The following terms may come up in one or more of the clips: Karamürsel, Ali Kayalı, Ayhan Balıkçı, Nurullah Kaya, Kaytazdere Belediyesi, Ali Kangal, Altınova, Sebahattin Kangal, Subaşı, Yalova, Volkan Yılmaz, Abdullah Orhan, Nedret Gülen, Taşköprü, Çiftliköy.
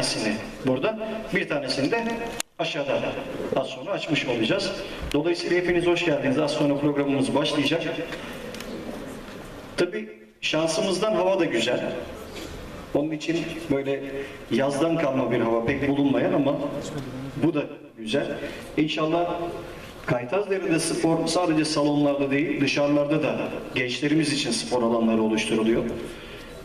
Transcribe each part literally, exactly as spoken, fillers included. tanesini burada, bir tanesini de aşağıda az sonra açmış olacağız. Dolayısıyla hepiniz hoş geldiniz. Az sonra programımız başlayacak. Tabii şansımızdan hava da güzel. Onun için böyle yazdan kalma bir hava pek bulunmayan ama bu da güzel. İnşallah Kaytazdere'de spor sadece salonlarda değil, dışarılarda da gençlerimiz için spor alanları oluşturuluyor.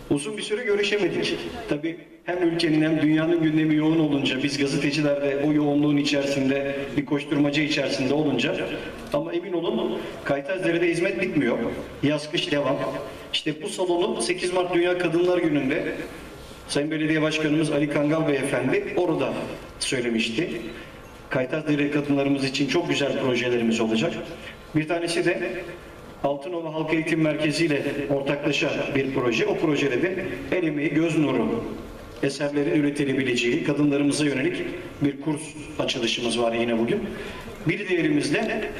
Uzun bir süre görüşemedik. Tabii hem ülkenin hem dünyanın gündemi yoğun olunca, biz gazeteciler de o yoğunluğun içerisinde, bir koşturmaca içerisinde olunca, ama emin olun Kaytazdere'de hizmet bitmiyor. Yaz kış devam. İşte bu salonu sekiz Mart Dünya Kadınlar Günü'nde Sayın Belediye Başkanımız Ali Kangal Beyefendi orada söylemişti. Kaytazdere kadınlarımız için çok güzel projelerimiz olacak. Bir tanesi de Altınova Halk Eğitim Merkezi ile ortaklaşa bir proje. O projede de el emeği, göz nuru eserlerin üretilebileceği kadınlarımıza yönelik bir kurs açılışımız var yine bugün. Bir diğerimiz de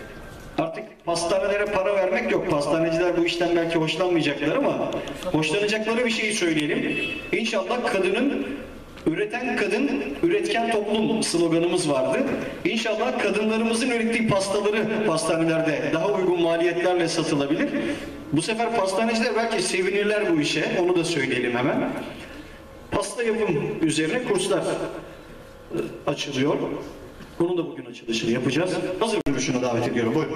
artık pastanelere para vermek yok. Pastaneciler bu işten belki hoşlanmayacaklar ama hoşlanacakları bir şeyi söyleyelim. İnşallah kadının, üreten kadın, üretken toplum sloganımız vardı. İnşallah kadınlarımızın ürettiği pastaları pastanelerde daha uygun maliyetlerle satılabilir. Bu sefer pastaneciler belki sevinirler bu işe. Onu da söyleyelim hemen. Pasta yapım üzerine kurslar açılıyor. Bunun da bugün açılışını yapacağız. Hazır görüşüne davet ediyorum. Buyurun.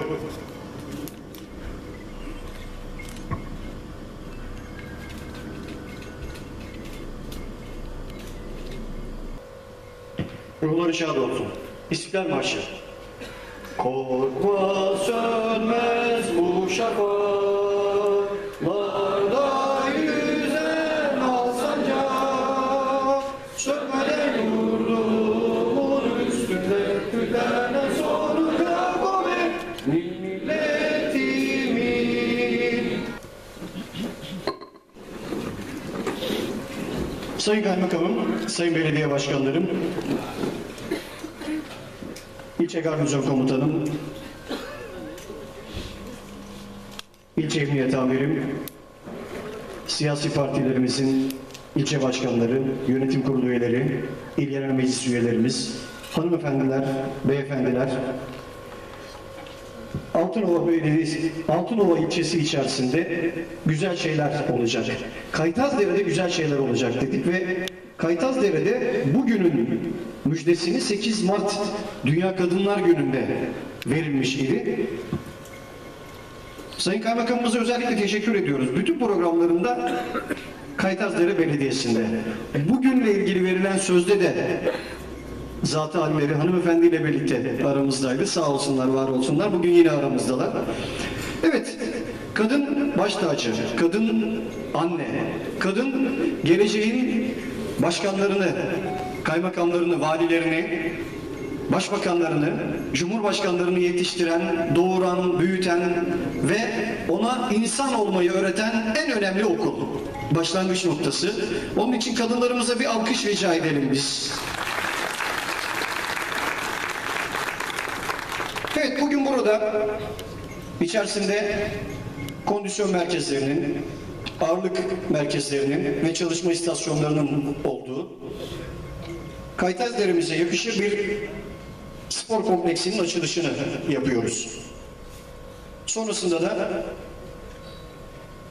Ruhları şad olsun. İstiklal Marşı. Korkma sönmez bu şafaklarda yüzen al sancak. Sönmeden yurdumun üstünde kütlenen sonu kavgamet. Milletimin. Sayın Kaymakamım, Sayın Belediye Başkanlarım, İlçe Garnizon Komutanım, İlçe Emniyet Amirim, siyasi partilerimizin ilçe başkanları, yönetim kurulu üyeleri, il genel meclis üyelerimiz, hanımefendiler, beyefendiler, Altınova Belediyesi, Altınova ilçesi içerisinde güzel şeyler olacak. Kaytazdere'de güzel şeyler olacak dedik ve Kaytazdere'de bugünün müjdesini sekiz Mart Dünya Kadınlar Günü'nde verilmiş idi. Sayın Kaymakamımıza özellikle teşekkür ediyoruz. Bütün programlarında Kaytazdere Belediyesi'nde. Bugünle ilgili verilen sözde de zat-ı halleri hanımefendiyle birlikte aramızdaydı. Sağ olsunlar, var olsunlar. Bugün yine aramızdalar. Evet, kadın baş tacı, kadın anne, kadın geleceğin başkanlarını, kaymakamlarını, valilerini, başbakanlarını, cumhurbaşkanlarını yetiştiren, doğuran, büyüten ve ona insan olmayı öğreten en önemli okul, başlangıç noktası. Onun için kadınlarımıza bir alkış rica edelim biz. Evet, bugün burada içerisinde kondisyon merkezlerinin, ağırlık merkezlerinin ve çalışma istasyonlarının olduğu, Kaytazdere'mize yakışır bir spor kompleksinin açılışını yapıyoruz. Sonrasında da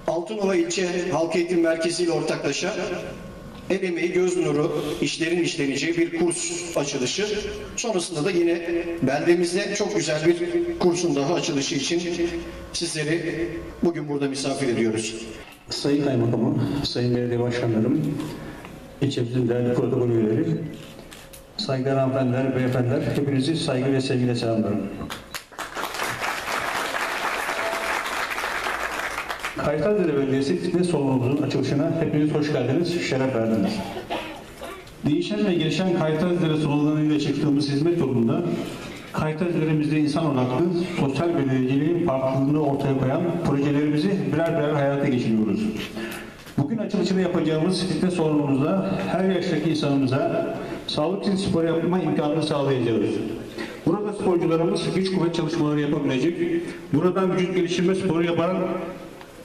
Altınova İlçe Halk Eğitim Merkezi ile ortaklaşa el emeği, göz nuru işlerin işleneceği bir kurs açılışı. Sonrasında da yine beldemizde çok güzel bir kursun daha açılışı için sizleri bugün burada misafir ediyoruz. Sayın Kaymakamım, Sayın Belediye Başkanlarım, İlçemizin değerli protokol üyeleri, saygıdeğer hanımefendiler, beyefendiler, hepinizi saygı ve sevgiyle selamlarım. Kaytazdere Belediyesi fitness salonumuzun açılışına hepiniz hoş geldiniz, şeref verdiniz. Değişen ve gelişen Kaytazdere salonlarıyla çıktığımız hizmet yolunda Kaytazdere'mizde insan odaklı, sosyal belediyeciliğin farklılığını ortaya koyan projelerimizi birer birer hayata geçiriyoruz. Bugün açılışını yapacağımız fitness salonumuzda her yaştaki insanımıza sağlık için spor yapma imkanını sağlayacağız. Burada sporcularımız güç kuvvet çalışmaları yapabilecek, buradan vücut geliştirme sporu yapan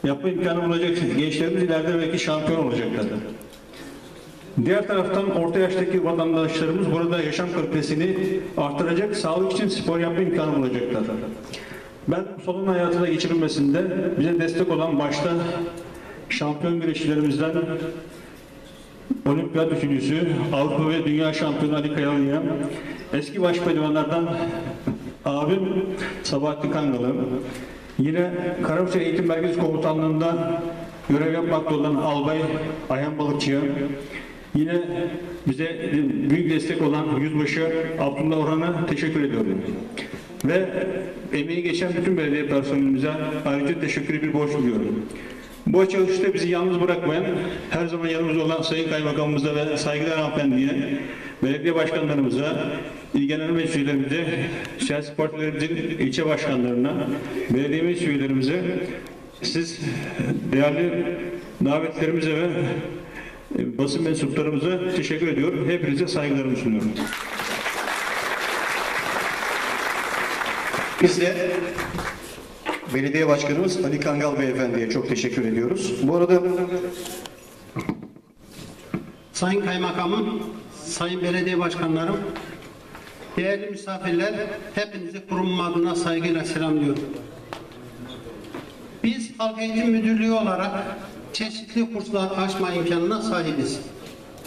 yapma imkanı bulacaksınız. Gençlerimiz ileride belki şampiyon olacaklar. Diğer taraftan orta yaştaki vatandaşlarımız burada yaşam kalitesini artıracak, sağlık için spor yapma imkanı bulacaklar. Ben salon hayatına geçirilmesinde bize destek olan başta şampiyon güreşçilerimizden olimpiyat üçüncüsü, Avrupa ve Dünya şampiyonu Ali Kangal'ı, eski başpehlivanlardan abim Sebahattin Kangal'ı, yine Karamürsel Eğitim Merkezi Komutanlığı'nda görev yapmakta olan Albay Ayhan Balıkçı, yine bize büyük destek olan Yüzbaşı Abdullah Orhan'a teşekkür ediyorum. Ve emeği geçen bütün belediye personelimize ayrıca teşekkürü bir borç diliyorum. Bu açılışta bizi yalnız bırakmayan, her zaman yanımızda olan Sayın Kaymakamımıza ve saygıdeğer hanımefendiye, belediye başkanlarımıza, il genel meclis üyelerimize, siyasi partilerimizin ilçe başkanlarına, belediye meclis üyelerimize, siz değerli davetlerimize ve basın mensuplarımıza teşekkür ediyorum. Hepinize saygılarımı sunuyorum. Biz de Belediye Başkanımız Ali Kangal Beyefendi'ye çok teşekkür ediyoruz. Bu arada Sayın Kaymakamım, Sayın Belediye Başkanlarım, değerli misafirler, hepinizi kurum adına saygıyla selamlıyorum. Biz Halk Eğitim Müdürlüğü olarak çeşitli kurslar açma imkanına sahibiz.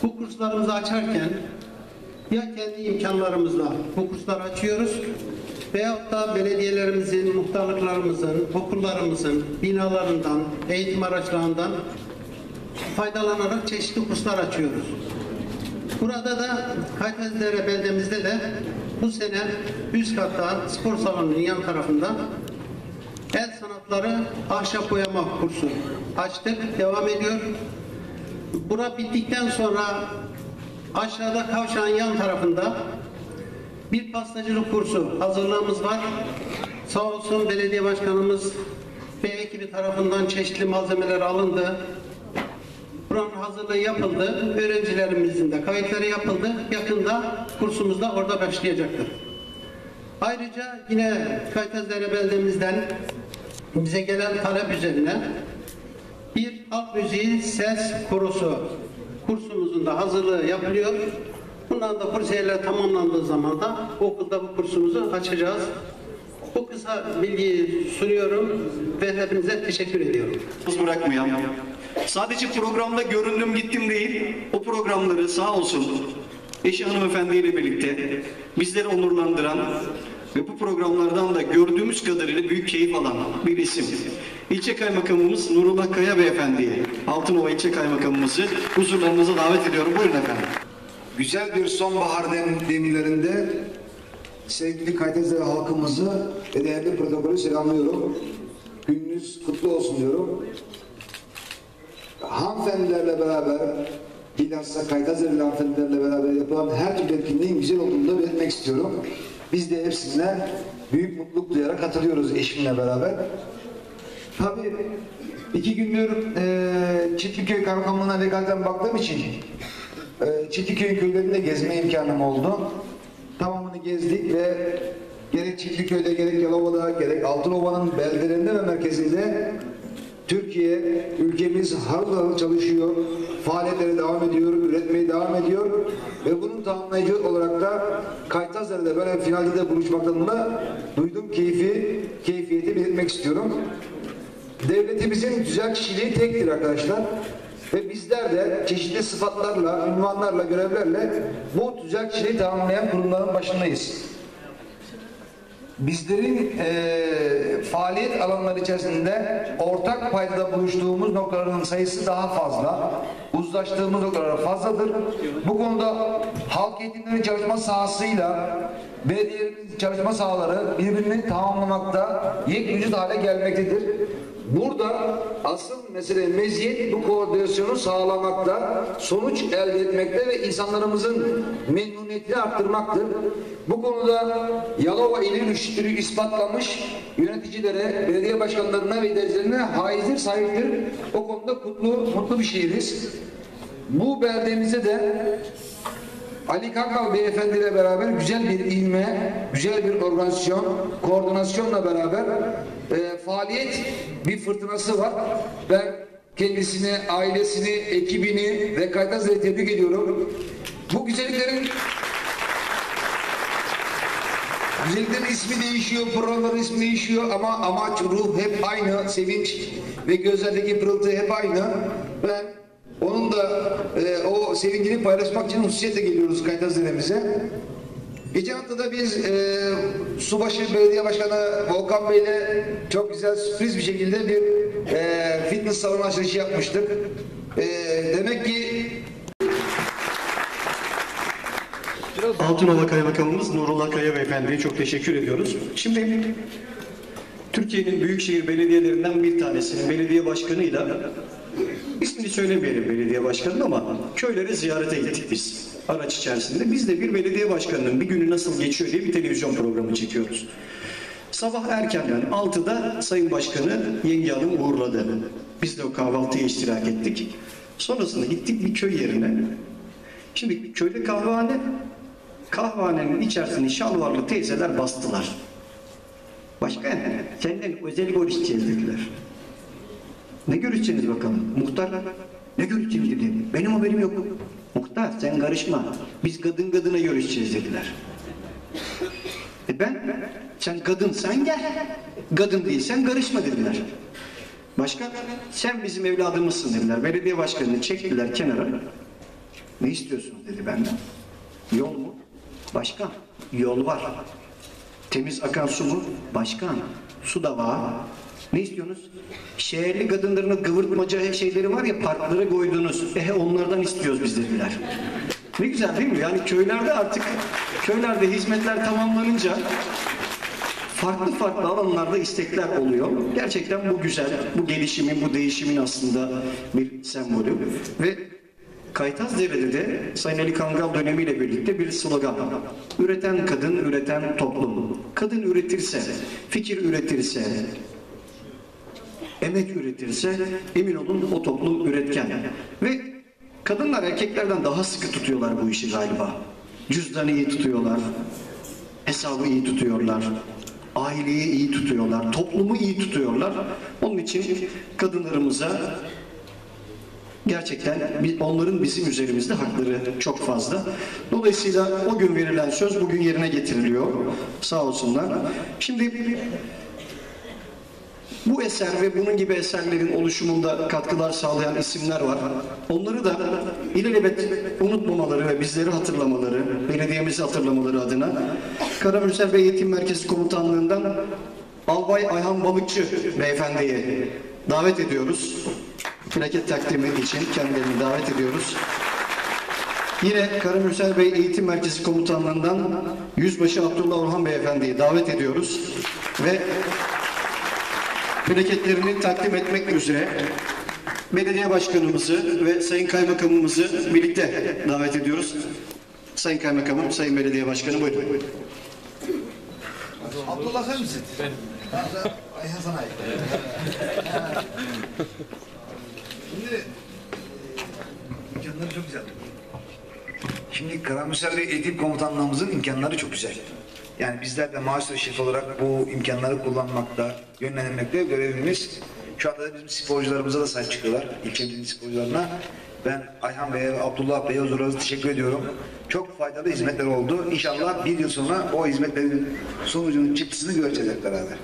Bu kurslarımızı açarken ya kendi imkanlarımızla bu kursları açıyoruz veyahut da belediyelerimizin, muhtarlıklarımızın, okullarımızın binalarından, eğitim araçlarından faydalanarak çeşitli kurslar açıyoruz. Burada da Kaytazdere beldemizde de bu sene üst katta spor salonunun yan tarafında el sanatları ahşap boyama kursu açtık, devam ediyor. Bura bittikten sonra aşağıda kavşağın yan tarafında bir pastacılık kursu hazırlığımız var. Sağ olsun belediye başkanımız ve ekibi tarafından çeşitli malzemeler alındı. Buranın hazırlığı yapıldı. Öğrencilerimizin de kayıtları yapıldı. Yakında kursumuz da orada başlayacaktır. Ayrıca yine Kaytazdere beldemizden bize gelen talep üzerine bir halk müziği ses korusu kursumuzun da hazırlığı yapılıyor. Bundan da kursiyeler tamamlandığı zaman da okulda bu kursumuzu açacağız. Bu kısa bilgiyi sunuyorum ve hepinize teşekkür ediyorum. Bırakmayalım. Sadece programda göründüm gittim değil, o programları sağ olsun eşi hanımefendiyle birlikte bizleri onurlandıran ve bu programlardan da gördüğümüz kadarıyla büyük keyif alan bir isim. İlçe Kaymakamımız Nurullah Kaya Beyefendi'yi, Altınova İlçe Kaymakamımızı huzurlarınıza davet ediyorum. Buyurun efendim. Güzel bir sonbahar demlerinde sevgili Kaytazdere halkımızı ve değerli protokolü selamlıyorum. Gününüz kutlu olsun diyorum. Hanımefendilerle beraber, bilhassa Kaytazdereli hanımefendilerle beraber yapılan her türlü etkinliğin güzel olduğunu da belirtmek istiyorum. Biz de hepsine büyük mutluluk duyarak katılıyoruz eşimle beraber. Tabii iki gündür e, Çiftliköy kavramına legalden baktığım için e, Çiftliköy köylerinde gezme imkanım oldu. Tamamını gezdik ve gerek Çiftliköy'de, gerek Yalova'da, gerek Altınova'nın beldelerinde ve merkezinde Türkiye, ülkemiz harıl harıl çalışıyor, faaliyetlere devam ediyor, üretmeye devam ediyor ve bunun tamamlayıcı olarak da Kaytazdere'de böyle finalde de buluşmaktan da duydum keyfi, keyfiyeti belirtmek istiyorum. Devletimizin güzel kişiliği tektir arkadaşlar ve bizler de çeşitli sıfatlarla, ünvanlarla, görevlerle bu güzel kişiliği tamamlayan kurumların başındayız. Bizlerin e, faaliyet alanları içerisinde ortak paydada buluştuğumuz noktaların sayısı daha fazla, uzlaştığımız noktalar fazladır. Bu konuda halk eğitimleri çalışma sahasıyla belediyelerin çalışma sahaları birbirini tamamlamakta yekvücut hale gelmektedir. Burada asıl mesele meziyet bu koordinasyonu sağlamakta, sonuç elde etmekte ve insanlarımızın memnuniyetini arttırmaktır. Bu konuda Yalova ili müşteri ispatlamış yöneticilere, belediye başkanlarına ve idarecilerine haizdir, sahiptir. O konuda kutlu, mutlu bir şehiriz. Bu beldemize de Ali Kangal Beyefendi ile beraber güzel bir ilme, güzel bir organizasyon, koordinasyonla beraber e, faaliyet bir fırtınası var. Ben Kendisini, ailesini, ekibini ve Kaytazdere tebrik ediyorum. Bu güzelliklerin güzelliklerin ismi değişiyor, programların ismi değişiyor ama amaç, ruh hep aynı, sevinç ve gözlerdeki pırıltı hep aynı. Ben onun da e, o sevincini paylaşmak için hususiyetle geliyoruz Kaytazdere'mize. Geçen hafta da biz e, Subaşı Belediye Başkanı Volkan Bey'le çok güzel sürpriz bir şekilde bir e, fitness salonu açılışı yapmıştık. E, demek ki Altınova Kaymakamımız Nurullah Kaya Beyefendi'ye çok teşekkür ediyoruz. Şimdi Türkiye'nin büyükşehir belediyelerinden bir tanesinin belediye başkanıyla, ismini söylemeyelim belediye başkanının, ama köylere ziyarete gittik biz araç içerisinde. Biz de bir belediye başkanının bir günü nasıl geçiyor diye bir televizyon programı çekiyoruz. Sabah erkenden altıda Sayın Başkanı Yenge Hanım uğurladı. Biz de o kahvaltıya iştirak ettik. Sonrasında gittik bir köy yerine. Şimdi köyde kahvehane, kahvehanenin içerisini şalvarlı teyzeler bastılar. Başkan, senden özel görüş istediler. Ne görüşeceğiniz bakalım? Muhtar, ne görüşeceğiniz dedi. Benim haberim yok. Muhtar, sen karışma. Biz kadın kadına görüşeceğiz dediler. E ben, sen kadınsan gel. Kadın değilsen karışma dediler. Başkan, sen bizim evladımızsın dediler. Belediye başkanını çektiler kenara. Ne istiyorsun dedi benden. Yol mu? Başkan, yol var. Temiz akan su mu? Başkan, su da var. Ne istiyorsunuz? Şehirli kadınlarının kıvırtmaca şeyleri var ya, parklara koydunuz. Ehe, onlardan istiyoruz biz dediler. Ne güzel değil mi? Yani köylerde artık, köylerde hizmetler tamamlanınca farklı farklı alanlarda istekler oluyor. Gerçekten bu güzel, bu gelişimin, bu değişimin aslında bir sembolü. Ve Kaytazdere'de de Sayın Ali Kangal dönemiyle birlikte bir slogan. Üreten kadın, üreten toplum. Kadın üretirse, fikir üretirse, emek üretirse, emin olun o toplum üretken. Ve kadınlar erkeklerden daha sıkı tutuyorlar bu işi galiba. Cüzdanı iyi tutuyorlar, hesabı iyi tutuyorlar, aileyi iyi tutuyorlar, toplumu iyi tutuyorlar. Onun için kadınlarımıza gerçekten onların bizim üzerimizde hakları çok fazla. Dolayısıyla o gün verilen söz bugün yerine getiriliyor. Sağ olsunlar. Şimdi bu eser ve bunun gibi eserlerin oluşumunda katkılar sağlayan isimler var. Onları da ilelebet unutmamaları ve bizleri hatırlamaları, belediyemizi hatırlamaları adına Karamürselbey Eğitim Merkezi Komutanlığı'ndan Albay Ayhan Balıkçı Beyefendi'yi davet ediyoruz. Plaket takdimi için kendilerini davet ediyoruz. Yine Karamürselbey Eğitim Merkezi Komutanlığı'ndan Yüzbaşı Abdullah Orhan Beyefendi'yi davet ediyoruz. Ve plaketlerini takdim etmek üzere belediye başkanımızı ve sayın kaymakamımızı birlikte davet ediyoruz. Sayın kaymakamım, sayın belediye başkanı, buyurun. Abdullah sen misin? Benim. Ayhan sana ait. Şimdi imkanları çok güzel. Şimdi Karamürselbey Eğitim Komutanlığımızın imkanları çok güzel. Yani bizler de maaşlı şef olarak bu imkanları kullanmakta, yönlendirmekte görevimiz. Şu anda da bizim sporcularımıza da sahip çıkıyorlar, ilçemizin sporcularına. Ben Ayhan Bey'e ve Abdullah Bey'e huzurunuza teşekkür ediyorum. Çok faydalı hizmetler oldu. İnşallah bir yıl sonra o hizmetlerin sonucunun çıktısını göreceğiz hep beraber.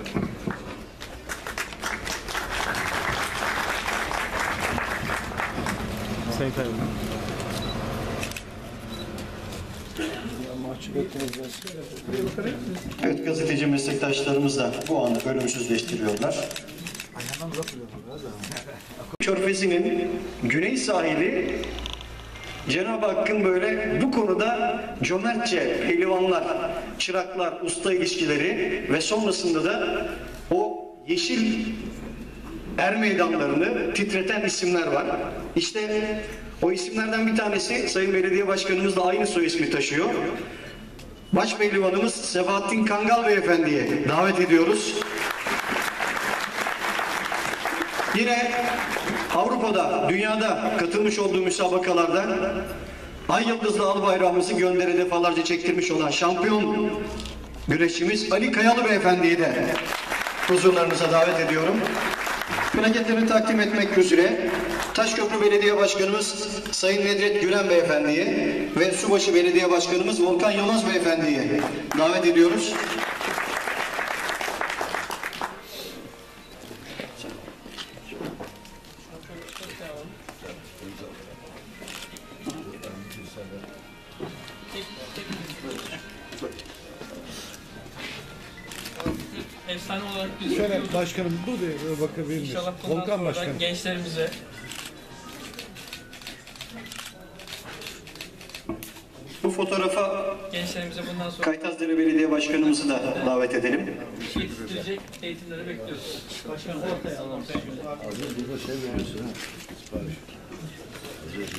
Sayın Kaymakam. Evet, gazeteci meslektaşlarımız da bu anı bölümsüzleştiriyorlar. Körfezi'nin güney sahili Cenab-ı Hakk'ın böyle bu konuda cömertçe pehlivanlar, çıraklar, usta ilişkileri ve sonrasında da o yeşil er meydanlarını titreten isimler var. İşte o isimlerden bir tanesi Sayın Belediye Başkanımız da aynı soy ismi taşıyor. Başpehlivanımız Sebahattin Kangal Beyefendi'ye davet ediyoruz. Yine Avrupa'da, dünyada katılmış olduğu müsabakalarda Ay Yıldızlı Al Bayrağımızı gönderi defalarca çektirmiş olan şampiyon güreşçimiz Ali Kayalı Beyefendi'yi de huzurlarınıza davet ediyorum. plaketlerini takdim etmek üzere Taşköprü Belediye Başkanımız Sayın Nedret Gülen Beyefendi'ye ve Subaşı Belediye Başkanımız Volkan Yılmaz Beyefendi'ye davet ediyoruz. Efsane olarak biz şöyle başkanım bu diye bakabilir miyiz? İnşallah Volkan Başkanım gençlerimize bu fotoğrafa gençlerimize bundan sonra Kaytazdere Belediye Başkanımızı da evet. davet edelim. Yetiştirecek eğitimleri bekliyoruz. Başkanım ortaya alalım. Abi burada şey veriyorsun ha. Sipariş.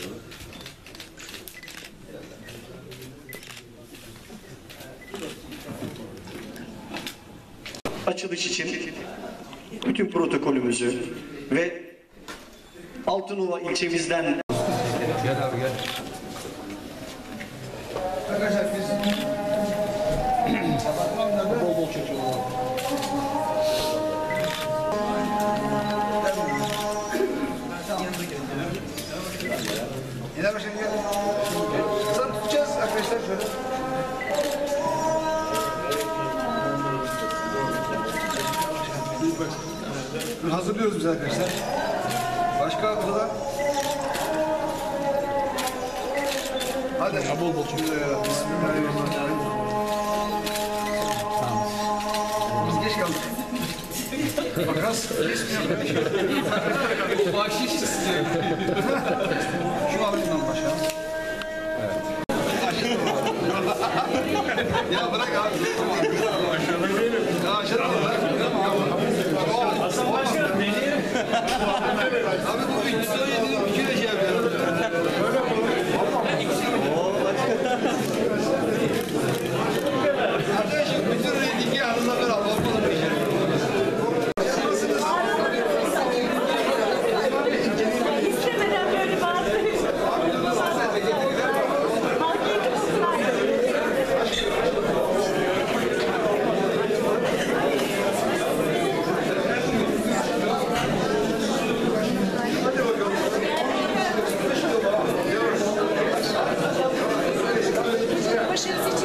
Açılış için bütün protokolümüzü ve Altınova ilçemizden gel abi gel. Arkadaşlar biz bol bol çocuğu yine başına gel. Sen tutacağız arkadaşlar şöyle. Hazırlıyoruz biz arkadaşlar. Başka burada. Hadi. Ya bol bol çok. Bismillahirrahmanirrahim. Tamam. Biz geç kaldık. Makas. O bahşiş istiyor. Şu abinden başa. Evet. Ya bırak abi. Aşağıda değilim. Ya aşağıda abi bu bir kilo yedim, bir kilo şey yapıyorum. Arkadaşım bütün reytingi arasına beraber olmalı bir şey. İstemeden böyle bazı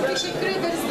teşekkür ederiz.